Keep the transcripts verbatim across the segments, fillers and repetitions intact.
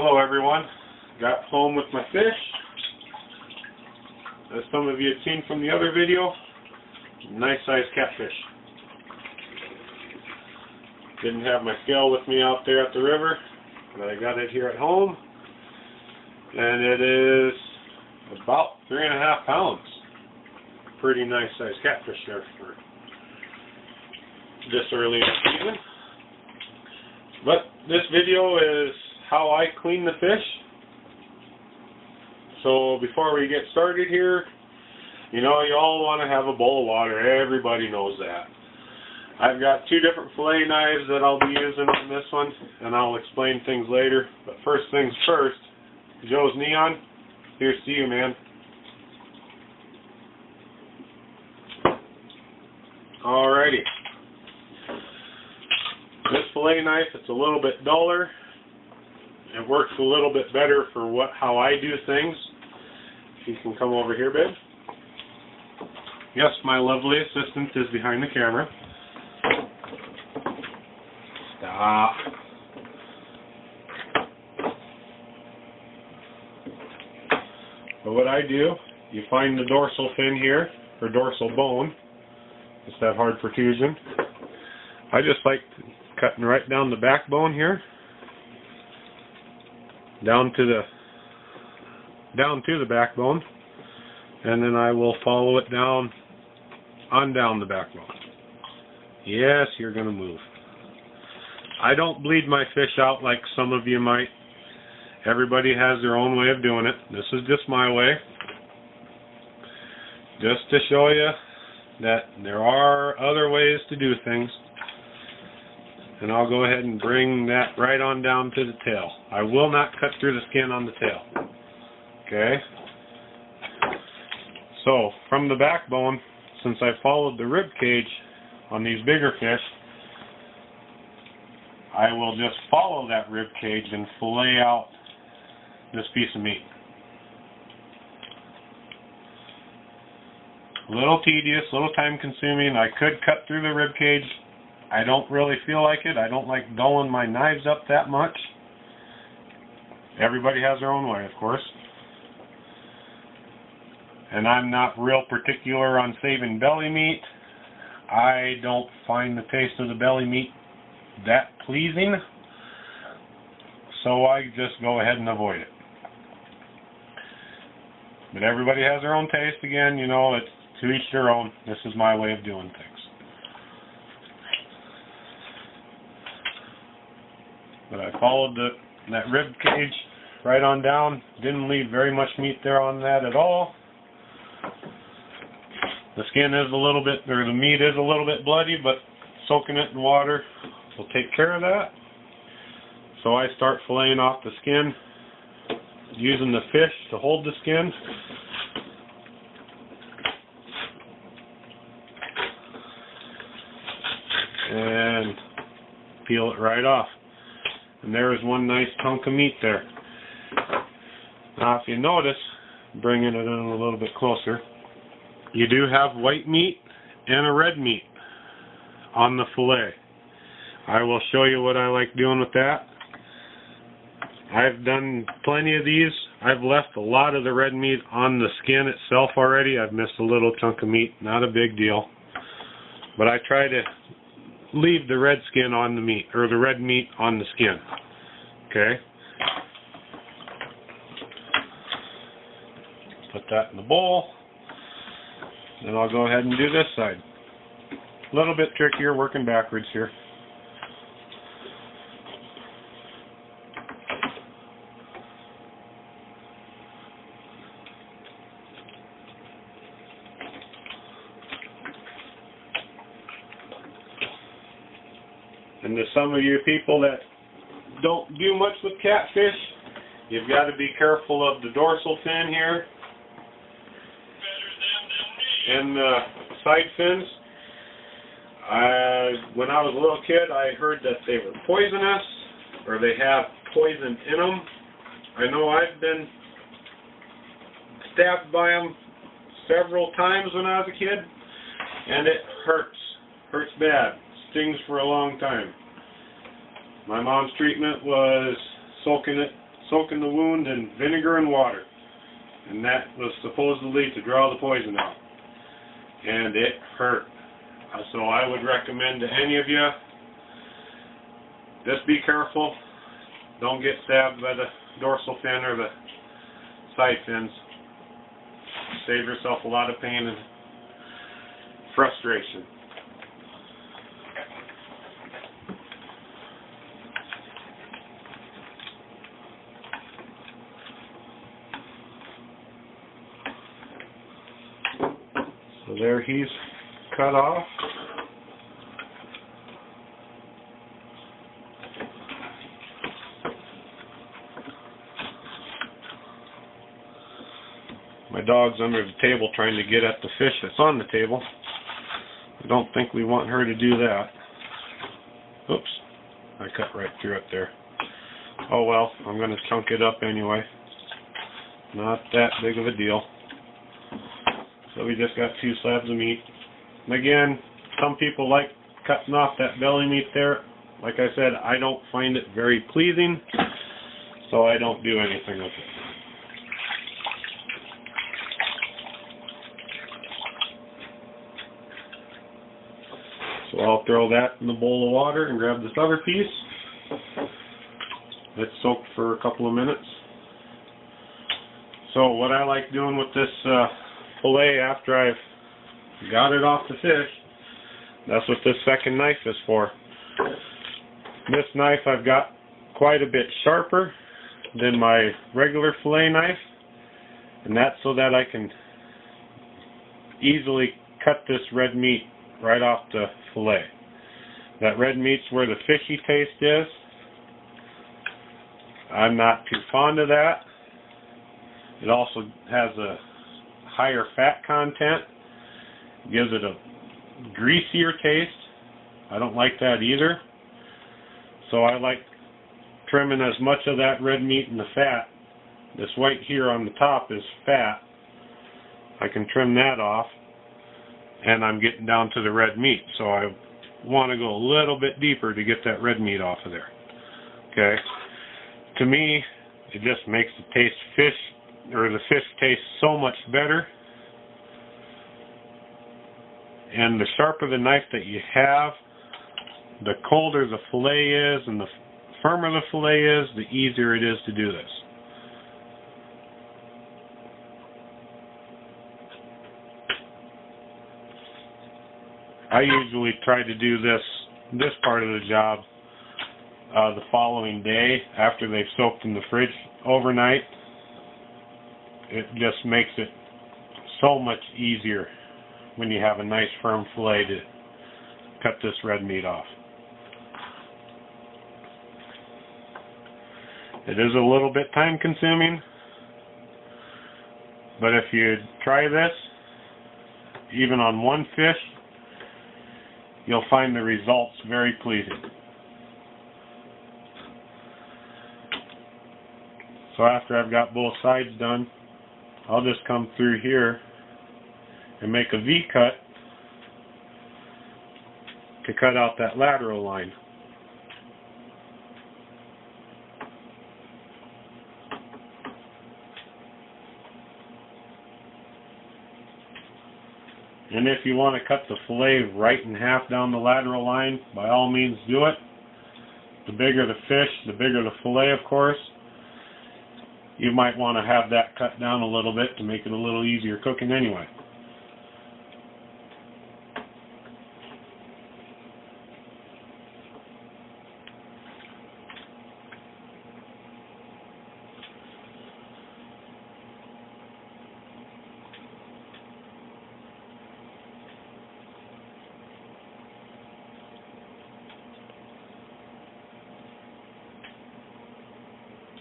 Hello everyone, got home with my fish. As some of you had seen from the other video, nice sized catfish. Didn't have my scale with me out there at the river, but I got it here at home. And it is about three and a half pounds. Pretty nice sized catfish there for this early in the season. But this video is how I clean the fish. So before we get started here, you know, you all want to have a bowl of water. Everybody knows that. I've got two different fillet knives that I'll be using on this one, and I'll explain things later. But first things first, Joe's Neon, here's to you, man. Alrighty. This fillet knife, it's a little bit duller. It works a little bit better for what how I do things. If you can come over here, babe. Yes, my lovely assistant is behind the camera. Stop. But what I do, you find the dorsal fin here, or dorsal bone. It's that hard protrusion. I just like cutting right down the backbone here. Down to the down to the backbone, and then I will follow it down on down the backbone. Yes, you're going to move. I don't bleed my fish out like some of you might. Everybody has their own way of doing it. This is just my way, just to show you that there are other ways to do things. And I'll go ahead and bring that right on down to the tail. I will not cut through the skin on the tail. Okay? So, from the backbone, since I followed the rib cage on these bigger fish, I will just follow that rib cage and fillet out this piece of meat. A little tedious, a little time consuming. I could cut through the rib cage. I don't really feel like it. I don't like dulling my knives up that much. Everybody has their own way, of course. And I'm not real particular on saving belly meat. I don't find the taste of the belly meat that pleasing. So I just go ahead and avoid it. But everybody has their own taste. Again, you know, it's to each their own. This is my way of doing things. But I followed the, that rib cage right on down. Didn't leave very much meat there on that at all. The skin is a little bit, or the meat is a little bit bloody, but soaking it in water will take care of that. So I start filleting off the skin, using the fish to hold the skin. And peel it right off. And there is one nice chunk of meat there. Now, if you notice, bringing it in a little bit closer, you do have white meat and a red meat on the fillet. I will show you what I like doing with that. I've done plenty of these. I've left a lot of the red meat on the skin itself already. I've missed a little chunk of meat, not a big deal. But I try to leave the red skin on the meat, or the red meat on the skin. Okay? Put that in the bowl. Then I'll go ahead and do this side. A little bit trickier working backwards here. And to some of you people that don't do much with catfish, you've got to be careful of the dorsal fin here and the side fins. I, when I was a little kid, I heard that they were poisonous, or they have poison in them. I know I've been stabbed by them several times when I was a kid, and it hurts, hurts bad. Stings for a long time. My mom's treatment was soaking it soaking the wound in vinegar and water, and that was supposedly to draw the poison out, and it hurt. So I would recommend to any of you, just be careful. Don't get stabbed by the dorsal fin or the side fins. Save yourself a lot of pain and frustration. So there he's cut off. My dog's under the table trying to get at the fish that's on the table. I don't think we want her to do that. Oops, I cut right through it there. Oh well, I'm going to chunk it up anyway. Not that big of a deal. So we just got two slabs of meat. And again, some people like cutting off that belly meat there. Like I said, I don't find it very pleasing, so I don't do anything with it. So I'll throw that in the bowl of water and grab this other piece. It's soaked for a couple of minutes. So what I like doing with this uh, fillet after I've got it off the fish, that's what this second knife is for. This knife I've got quite a bit sharper than my regular fillet knife, and that's so that I can easily cut this red meat right off the fillet. That red meat's where the fishy taste is. I'm not too fond of that. It also has a higher fat content. It gives it a greasier taste. I don't like that either. So I like trimming as much of that red meat and the fat. This white here on the top is fat. I can trim that off, and I'm getting down to the red meat, so I want to go a little bit deeper to get that red meat off of there. Okay? To me, it just makes the taste fish, or the fish taste so much better. And the sharper the knife that you have, the colder the fillet is, and the firmer the fillet is, the easier it is to do this. I usually try to do this this part of the job uh, the following day after they've soaked in the fridge overnight. It just makes it so much easier when you have a nice firm fillet to cut this red meat off. It is a little bit time consuming, but if you try this, even on one fish, you'll find the results very pleasing. So after I've got both sides done, I'll just come through here and make a V-cut to cut out that lateral line. And if you want to cut the fillet right in half down the lateral line, by all means do it. The bigger the fish, the bigger the fillet, of course. You might want to have that cut down a little bit to make it a little easier cooking anyway.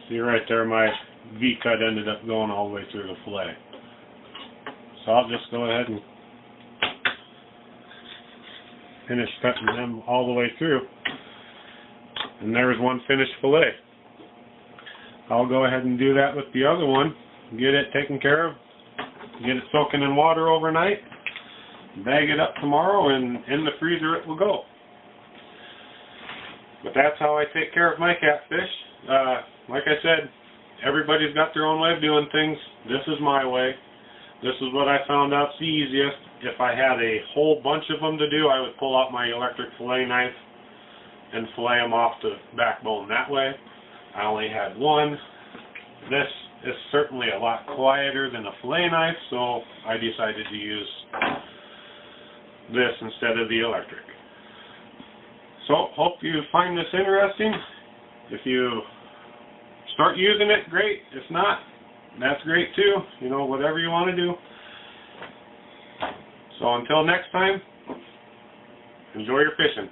See right there, my V-cut ended up going all the way through the fillet. So I'll just go ahead and finish cutting them all the way through. And there is one finished fillet. I'll go ahead and do that with the other one, get it taken care of, get it soaking in water overnight, bag it up tomorrow, and in the freezer it will go. But that's how I take care of my catfish. Uh, like I said, everybody's got their own way of doing things. This is my way. This is what I found out's the easiest. If I had a whole bunch of them to do, I would pull out my electric fillet knife and fillet them off the backbone that way. I only had one. This is certainly a lot quieter than a fillet knife, so I decided to use this instead of the electric. So, hope you find this interesting. If you start using it, great. If not, that's great too. You know, whatever you want to do. So until next time, enjoy your fishing.